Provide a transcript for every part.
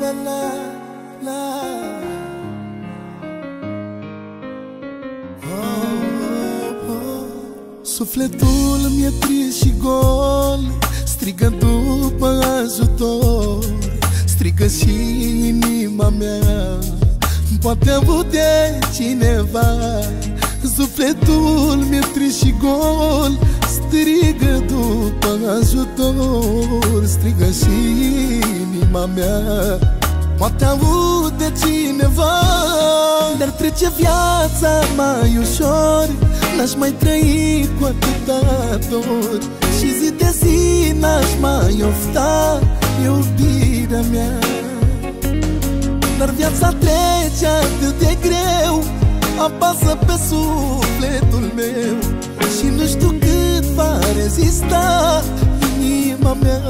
la la la. Oh, oh. Sufletul îmi e trist și gol, strigă după ajutor, strigă și inima mea, poate aude cineva. Sufletul mi-e trist și gol, strigă după ajutor, strigă și inima mea, poate aude cineva. Dar trece viața mai ușor, n-aș mai trăi cu atâta dor, și zi de zi n-aș mai ofta iubirea mea. Dar viața trece atât de greu, apasă pe sufletul meu, și nu știu cât va rezista inima mea.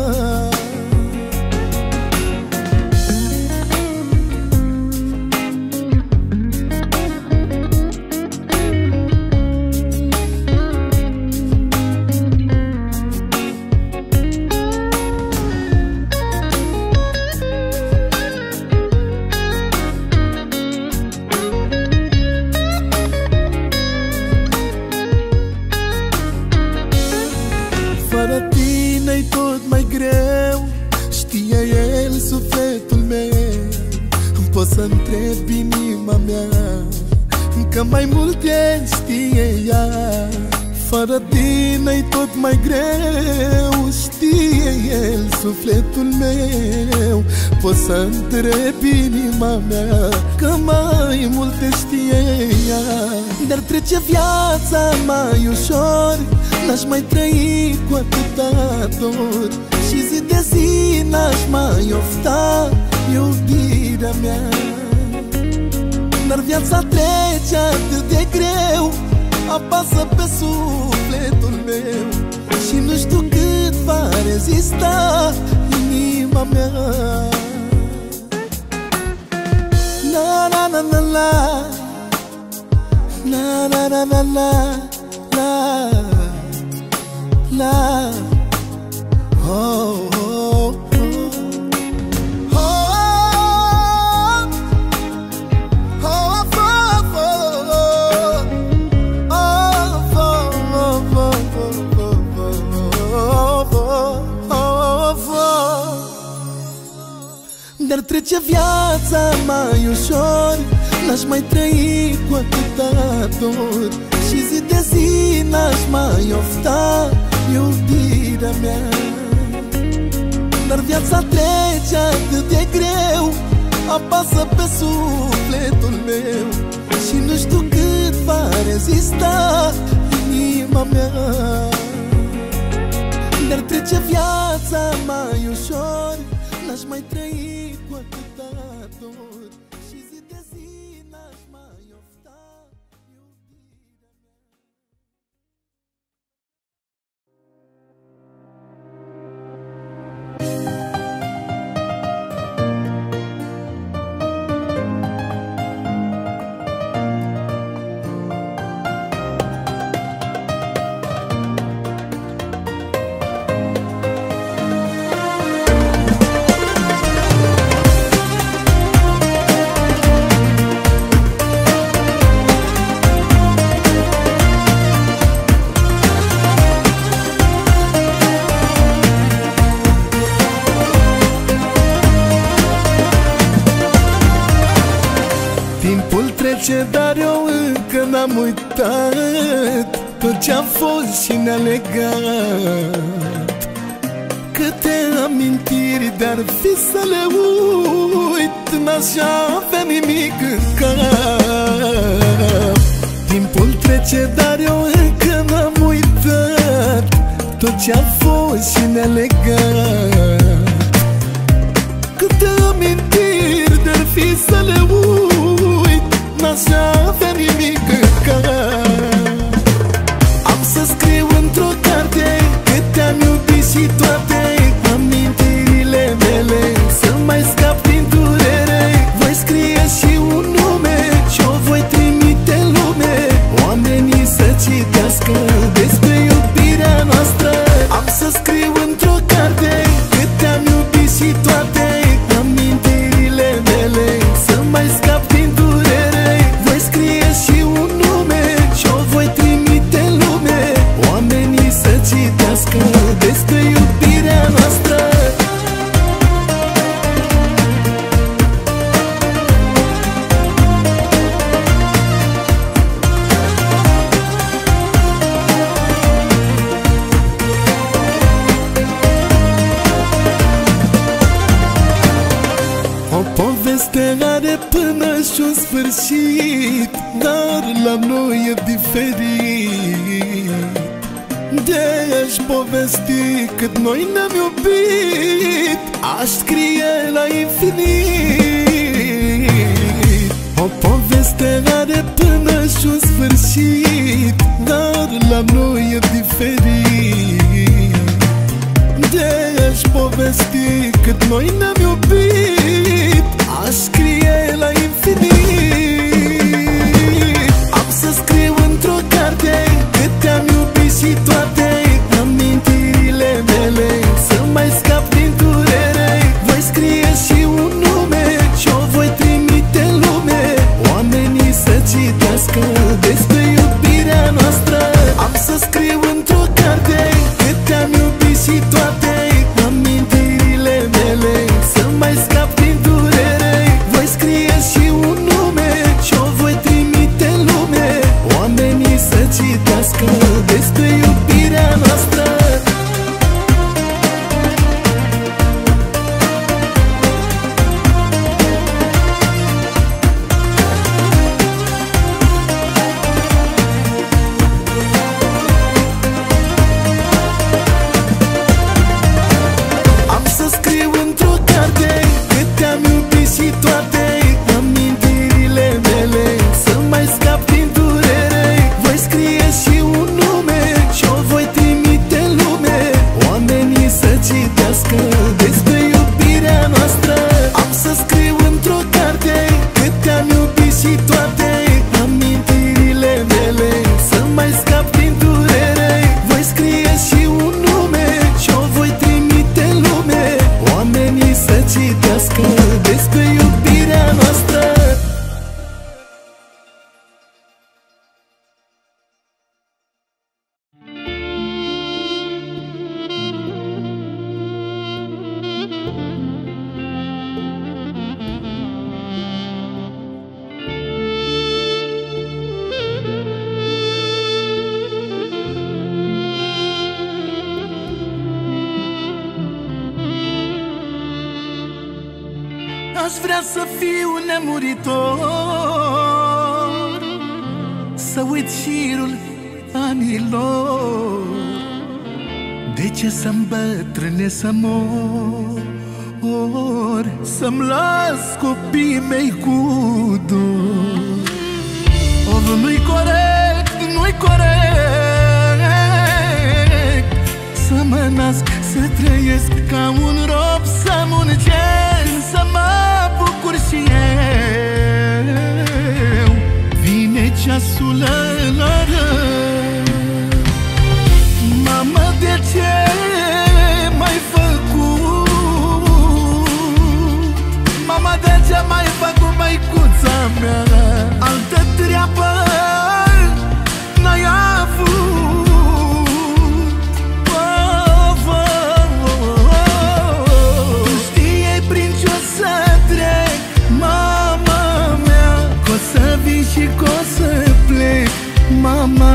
Poți să întreb inima mea, că mai multe știe ea. Fără tine-i tot mai greu, știe el sufletul meu. Poți să întreb inima mea, că mai multe știe ea. Dar trece viața mai ușor, n-aș mai trăi cu atâta dor, și zi de zi n-aș mai ofta iubirea mea. Dar viața trece atât de greu, apasă pe sufletul meu, și nu știu cât va rezista inima mea. Na na na na la, na na na na la, la, la. Oh, oh, oh, oh, oh. Dar trece viața mai ușor, n-aș mai trăi cu atâta dor, și zi de zi n-aș mai ofta iubirea mea. Dar viața trece atât de greu, apasă pe sufletul meu, și nu știu cât va rezista inima mea. Dar trece viața mai ușor, n-aș mai trăi cu atâta dor, și zi de zi n-aș mai ofta iubirea mea. Dar eu încă n-am uitat tot ce-a fost și ne-a legat. Câte amintiri, dar fi să le uit, n-aș avea nimic în cap. Timpul trece, dar eu încă n-am uitat tot ce-a fost și ne-a legat. Câte amintiri, dar fi să le uit, n-aș avea nimic în cap. Am să scriu într-o carte că te-am iubit și toate amintirile mele, să mai scap din durere. Voi scrie și un nume și o voi trimite în lume, oamenii să citească despre iubirea noastră. Am să scriu într-o carte că te-am iubit și toate amintirile Povestea are până și un sfârșit, dar la noi e diferit. De-aș povesti cât noi ne-am iubit, aș scrie la infinit. O poveste are până și un sfârșit, dar la noi e diferit. De-aș povesti cât noi ne-am iubit, aș scrie la infinit. Am să scriu într-o carte că te-am iubit și toate amintirile mele, să mai scap din durere. Voi scrie și un nume și o voi trimite în lume, oamenii să citească despre iubirea noastră. Am să scriu într-o carte că te-am iubit și toate amintirile mele, să mai scap din durere. Voi scrie și un nume și o voi trimite în lume, oamenii să citească despre iubirea noastră. Să mor, să-mi las copiii mei cu dor. Ori nu-i corect, nu-i corect să mă nasc, să trăiesc ca un rob, să muncesc, să mă bucur și eu. Vine ceasul ăla rău. Mamă, de ce m-ai făcut? Mama, de ce m-ai făcut, măicuța mea? Altă treabă n-ai avut. Oh, oh, oh, oh. Tu știi prin ce o să trec, mama mea, că o să vii și că o să plec, mama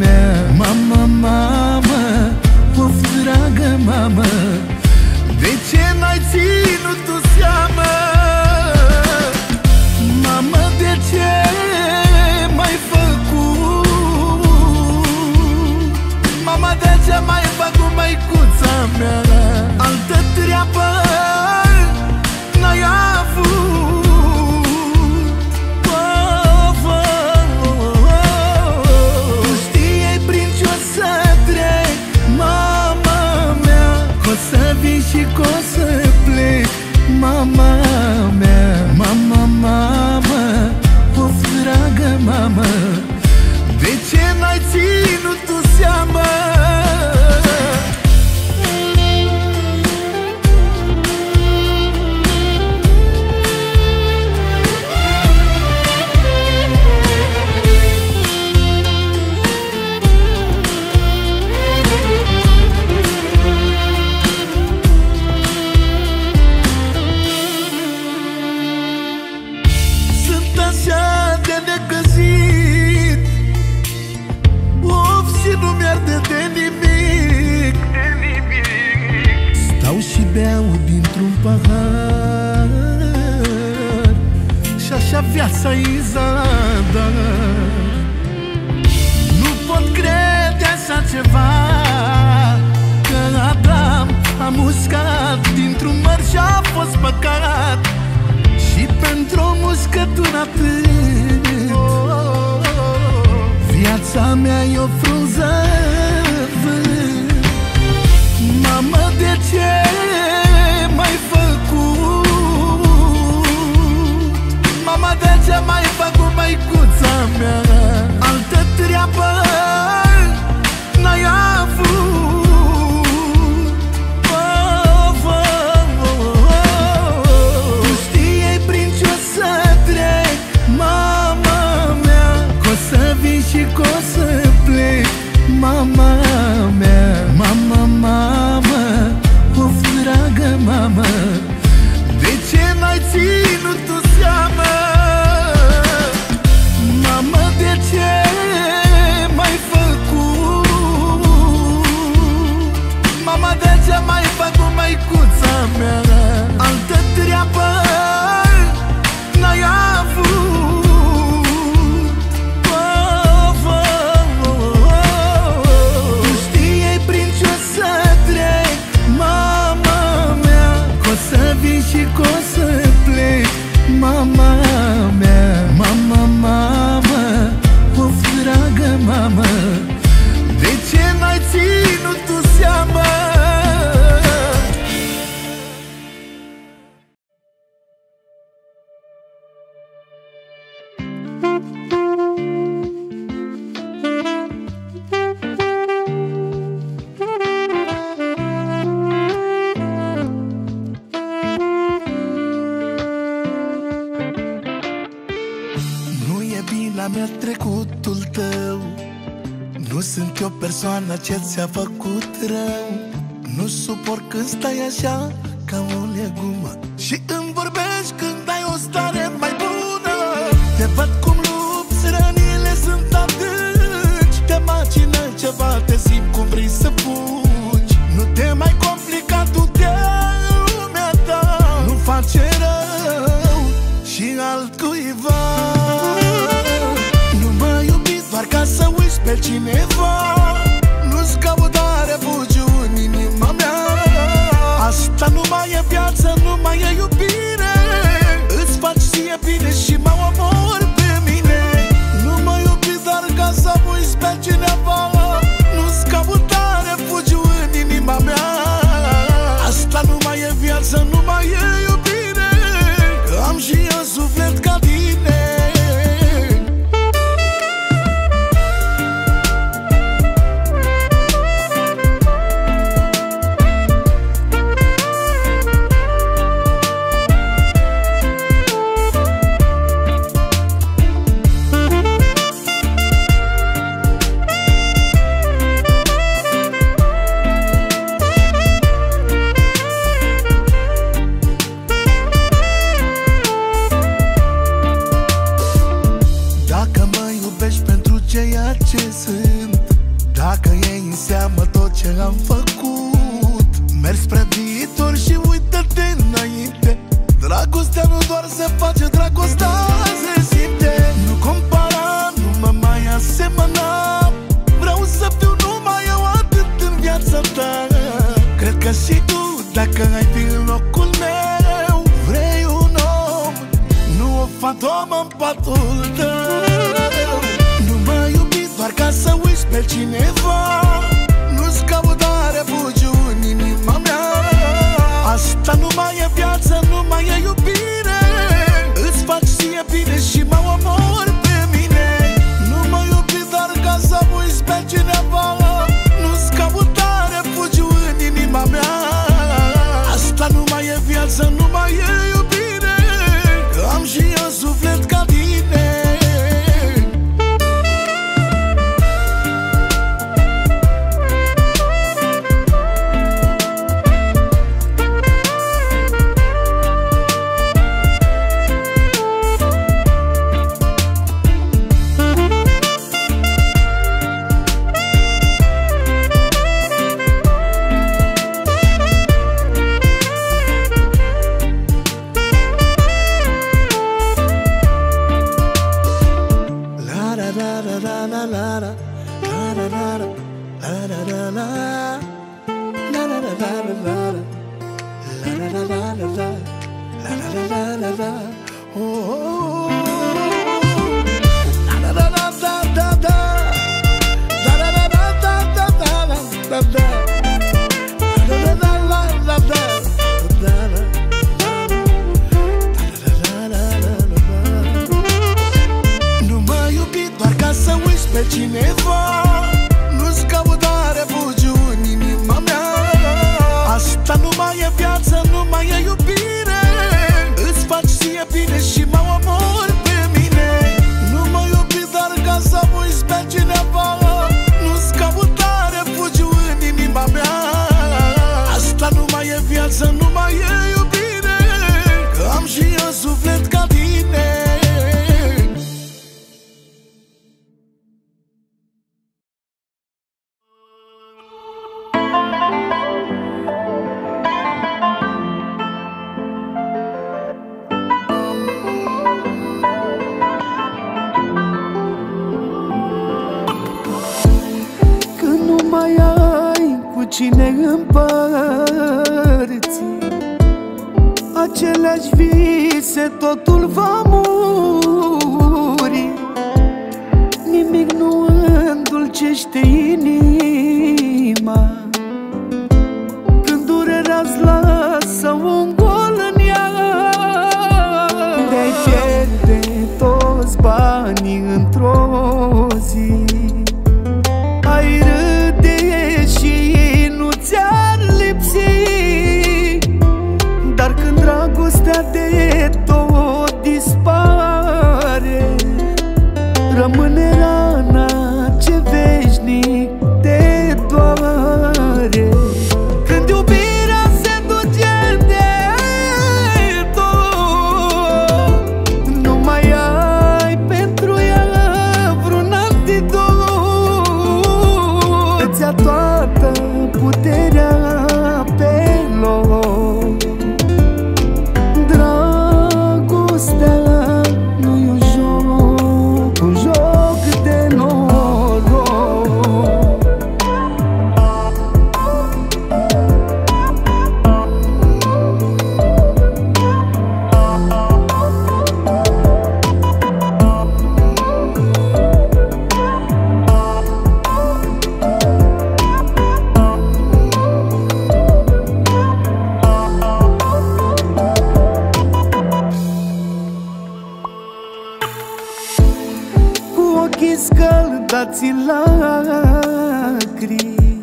mea. Mama, mama, of, dragă mamă, de ce n-ai ținut tu seama? Mamă, de ce m-ai făcut? Mama, de ce m-ai făcut, măicuța mea? Altă treabă n-ai avut. Și că o să plec, mama mea. Mama, mama, of, dragă mama, de ce n-ai ținut tu seama? Beau dintr-un pahar, viața în zadar. Nu pot crede așa ceva, că Adam a muscat dintr-un măr și-a fost păcat, și pentru o muscătură atât. Viața mea e o frunză. Mamă, de ce m-ai făcut? Mama, de ce m-ai făcut, măicuța mea? Altă treabă n-ai avut. Oh, oh, oh, oh. Tu știi prin ce o să trec, mama mea, că o să vin și că o să plec, mama mea. Mama, mama, of, dragă mama, de ce n-ai ținut tu seama? Mama, de ce m-ai făcut? Mama, de ce m-ai făcut, măicuța mea? Altă treabă n-ai avut. Și că o să plec, mama mea. Mama, mama, of, dragă mama, de ce n-ai ținut tu seama? Persoana ce ți-a făcut rău, nu suport când stai așa ca o legumă și îmi vorbești când ai o stare mai bună. Te văd cum lupți, rănile sunt adânci, te macină ceva, te simt cum vrei să fugi. Nu te mai complica, du-te în lumea ta, nu face rău și altcuiva. Nu mă iubi doar ca să uiți pe cineva, căutare fugiu în inima mea. Asta nu mai e viață, nu mai e iubire. Îți faci ție bine și mă omor pe mine. Nu mă iubi doar ca să uiți pe cineva, nu-ți căutare fugiu în inima mea. Asta nu mai e viață, nu mai e iubire, că am și eu suflet ca tine. Nu m-a iubit doar ca să uiți pe cineva. Nu-ți căuta refugiu în inima mea. Asta nu mai e viață, nu mai e iubire. Îți faci ție bine și mă omori pe mine. Nu mă iubi doar ca să uiți pe cineva. Nu-ți căuta refugiu în inima mea. Asta nu mai e viață, nu mai e iubire. Că am și eu suflet ca tine. Cine împărți aceleași vise, totul va muri. Nimic nu îndulcește inima când durerea-ți lasă un gol în ea. Te-ai pierde toți banii într-o zi. Ai râde și dragostea de tot dispare, rămâne rana ce veșnic te doare. Când iubirea se duce de tot, nu mai ai pentru ea vreun antidot. Îți ia toată puterea pe loc. Dați-i lacrimi.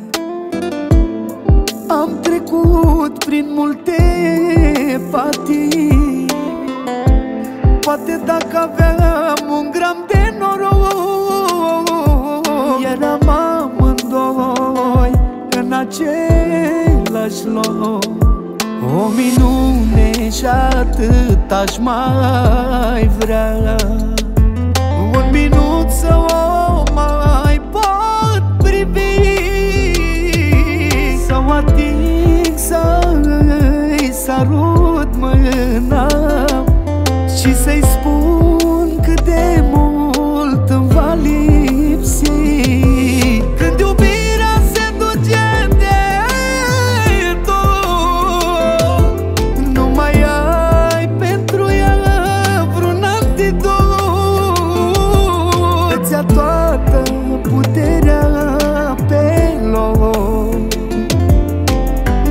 Am trecut prin multe patii. Poate dacă aveam un gram de noroc, eram amândoi în același loc. O minune și atât aș mai vrea, un minut să o mai pot privi, să o ating, să-i sărut mâna și să-i spun cât de mult îmi va lipsi. Când iubirea se duce de tot, nu mai ai pentru ea vreun antidot. Toată puterea pe loc.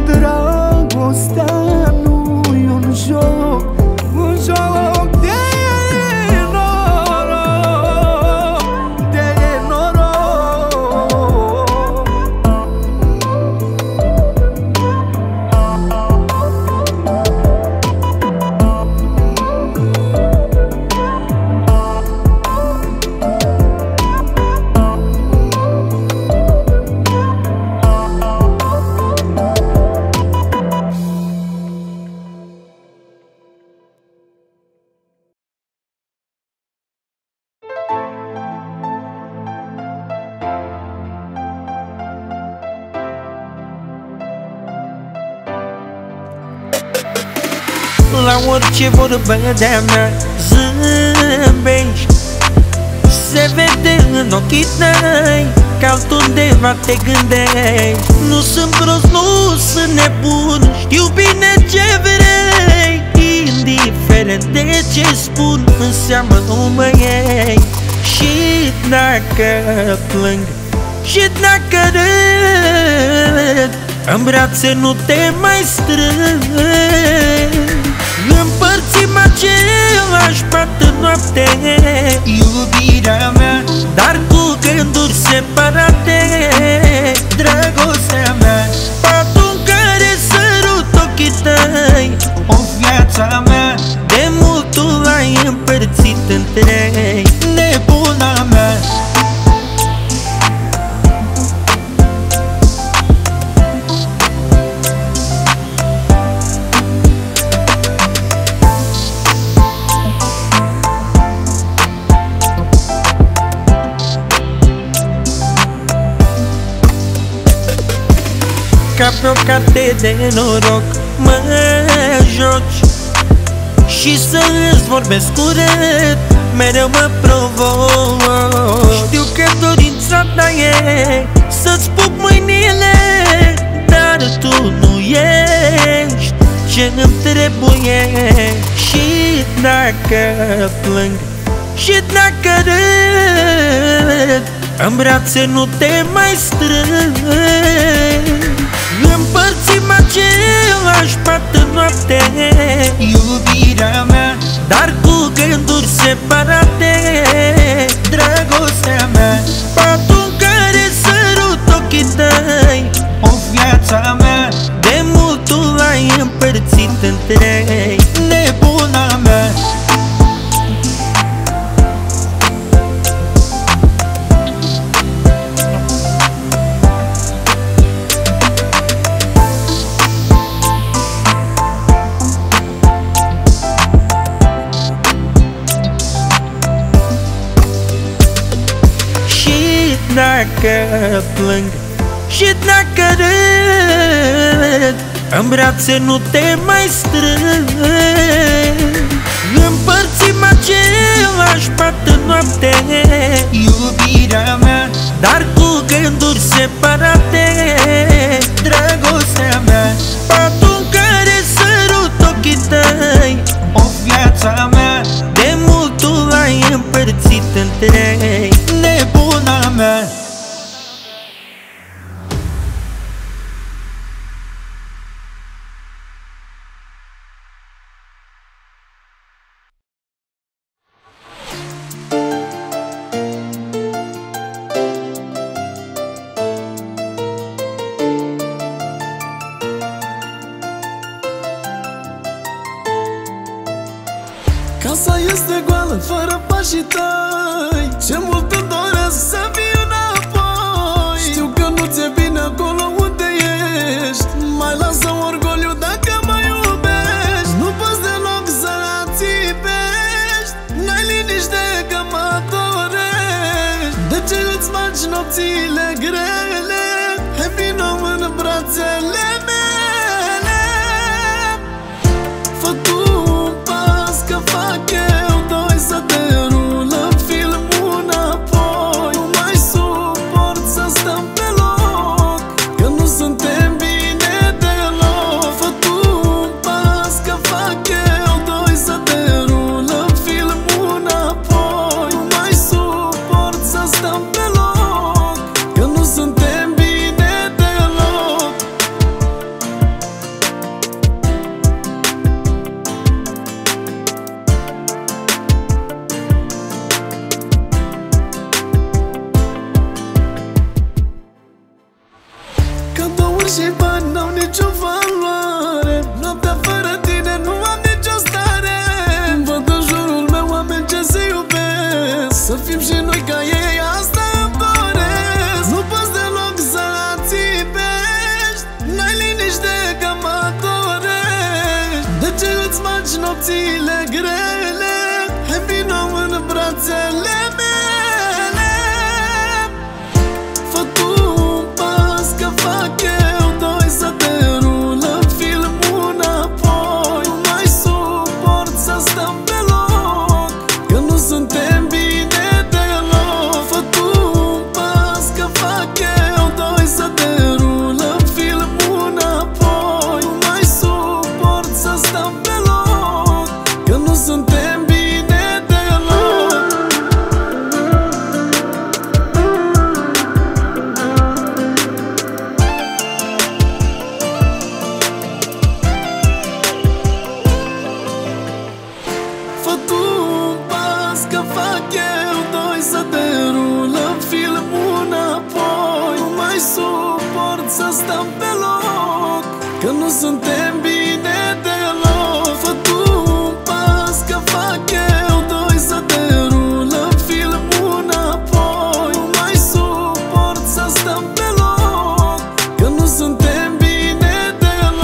Dragostea nu-i un joc, un joc de noroc, de noroc. La orice vorbă de-a mea zâmbești, se vede în ochii tăi că altundeva te gândești. Nu sunt prost, nu sunt nebun, știu bine ce vrei. Indiferent de ce spun, în seamă nu mă iei. Și dacă plâng, și dacă râd, în brațe nu te mai strâng. Împărțim același pat noapte, iubirea mea, dar cu gânduri separate. Dragostea mea, patul în care sărut ochii tăi. O viața mea, de mult tu l-ai împărțit în trei. Nebuna mea, ca pe o carte de noroc mă joci și să-ți vorbesc urât, mereu mă provoc. Știu că dorința ta e să-ți pup mâinile, dar tu nu ești ce-mi trebuie. Și dacă plâng, și dacă râd, în brațe nu te mai strâng. Împărțim același pat în noapte, iubirea mea, dar cu gânduri separate. Dragostea mea, patul în care sărut ochii tăi. O viața mea, de mult tu l-ai împărțit în trei. Nebuna mea, dacă plâng, și dacă râd, în brațe nu te mai strâng. Împărțim același pat în noapte, iubirea mea, dar cu gânduri separate. Dragostea mea, patul în care sărut ochii tăi. O viața mea, de mult tu l-ai împărțit în trei. Nebuna mea. Casa este goală, fără pașii tăi. Ce mult îmi doresc să vii înapoi. Știu că nu ți-e bine acolo unde ești. Mai lasă orgoliu dacă mă iubești. Nu poți deloc să țipești. N-ai liniște că mă dorești. De ce îți faci nopțile grele? Hai vină în brațele mele. Fă tu un pas că fac eu doi să te rulăm filmul înapoi. Nu mai suport să stăm pe loc, că nu suntem bine deloc. Fă tu un pas că fac eu doi să te rulăm filmul înapoi. Nu mai suport să stăm pe loc, că nu suntem bine deloc. Cadouri și bani n-au nicio valoare. Noaptea fără tine nu am nicio stare. Îmi văd în jurul meu oameni ce se iubesc. Să fim și noi ca ei, asta îmi doresc. Nu poți deloc să țipești. N-ai liniște că mă dorești. De ce îți faci nopțile grele? Hai vină în brațele mele. Fă tu un pas că fac eu doi să te rulăm filmul înapoi. Nu mai suport să stăm pe loc, că nu suntem bine deloc. Fă tu un pas că fac stăm pe loc, că nu suntem bine deloc. Fă tu un pas, că fac eu doi, să te rulăm filmul înapoi. Nu mai suport să stăm pe loc, că nu suntem bine deloc.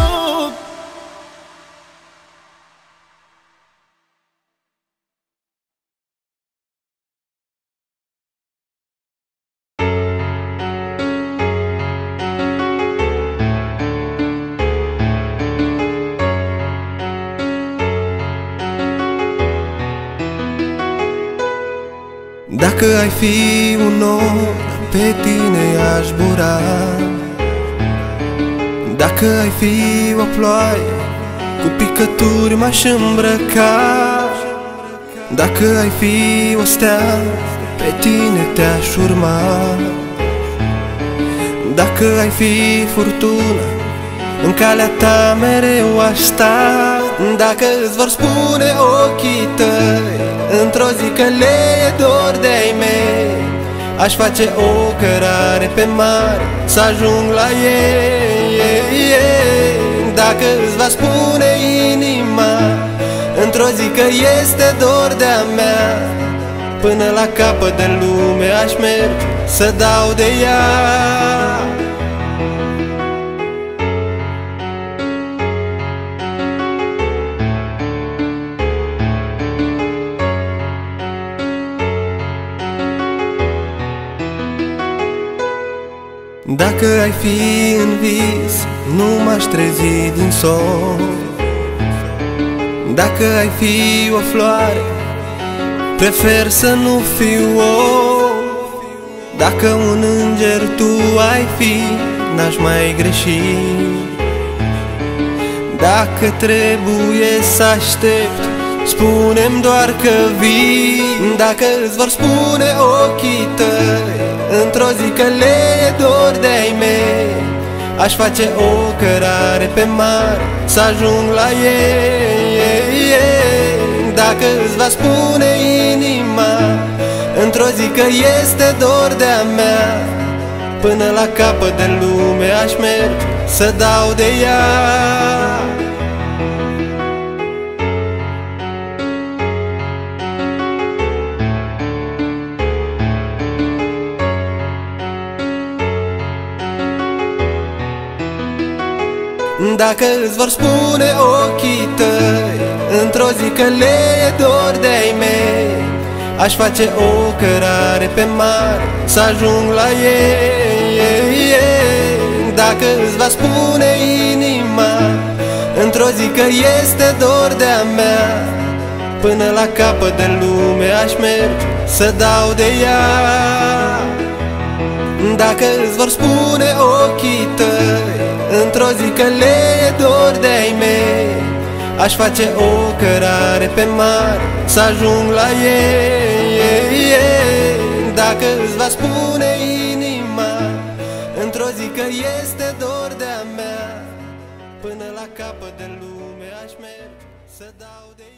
Dacă ai fi un nor, pe tine aș zbura. Dacă ai fi o ploaie, cu picături m-aș îmbrăca. Dacă ai fi o stea, pe tine te-aș urma. Dacă ai fi furtună, în calea ta mereu aș sta. Dacă îți vor spune ochii tăi într-o zi că le e dor de-ai mei, aș face o cărare pe mare să ajung la ei. Dacă îți va spune inima într-o zi că este dor de-a mea, până la capăt de lume aș merge să dau de ea. Dacă ai fi în vis, nu m-aș trezi din somn. Dacă ai fi o floare, prefer să nu fiu om. Dacă un înger tu ai fi, n-aș mai greși. Dacă trebuie să aștept, spune-mi doar că vii. Dacă îți vor spune ochii tăi într-o zi că le e dor de-ai mei, aș face o cărare pe mare să ajung la ei. Dacă îți va spune inima într-o zi că este dor de-a mea, până la capăt de lume aș merge să dau de ea. Dacă îți vor spune ochii tăi într-o zi că le e dor de-ai mei, aș face o cărare pe mare să ajung la ei. Dacă îți va spune inima într-o zi că este dor de-a mea, până la capăt de lume aș merge să dau de ea. Dacă îți vor spune ochii tăi într-o zi că le e dor de-ai mei, aș face o cărare pe mare să ajung la ei. Dacă îți va spune inima într-o zi că este dor de-a mea, până la capăt de lume aș merge să dau de ei.